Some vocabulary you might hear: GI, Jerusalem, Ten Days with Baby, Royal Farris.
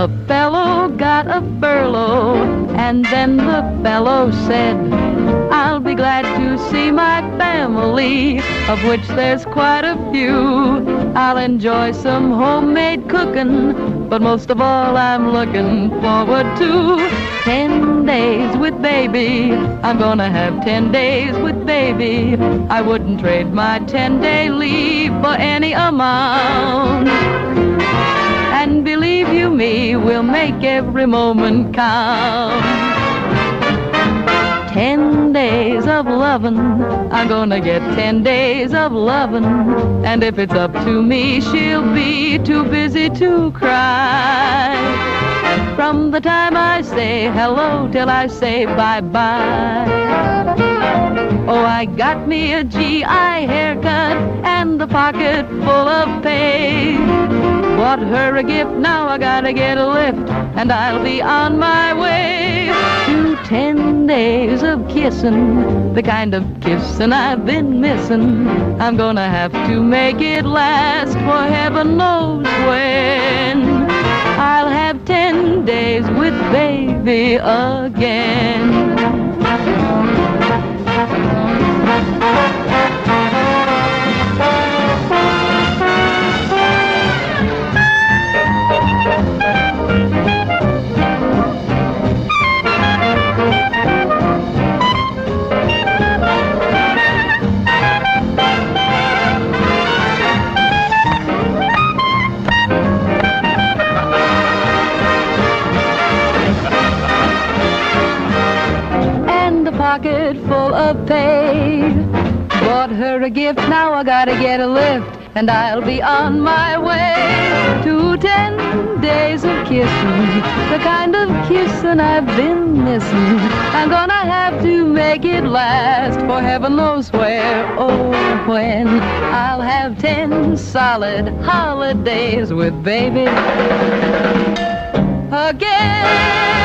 A fellow got a furlough, and then the fellow said, I'll be glad to see my family, of which there's quite a few. I'll enjoy some homemade cooking, but most of all I'm looking forward to 10 days with baby. I'm gonna have 10 days with baby. I wouldn't trade my 10-day leave for any amount. And believe you me, we'll make every moment count. 10 days of lovin', I'm gonna get 10 days of lovin', and if it's up to me, she'll be too busy to cry. From the time I say hello till I say bye-bye. Oh, I got me a GI haircut and a pocket full of pay. Bought her a gift, now I gotta get a lift, and I'll be on my way to 10 days of kissing, the kind of kissing I've been missing. I'm gonna have to make it last, for heaven knows when I'll have 10 days with baby again. Pocket full of pay. Bought her a gift, now I gotta get a lift, and I'll be on my way to 10 days of kissing, the kind of kissing I've been missing. I'm gonna have to make it last, for heaven knows where, oh, when I'll have 10 solid holidays with baby again.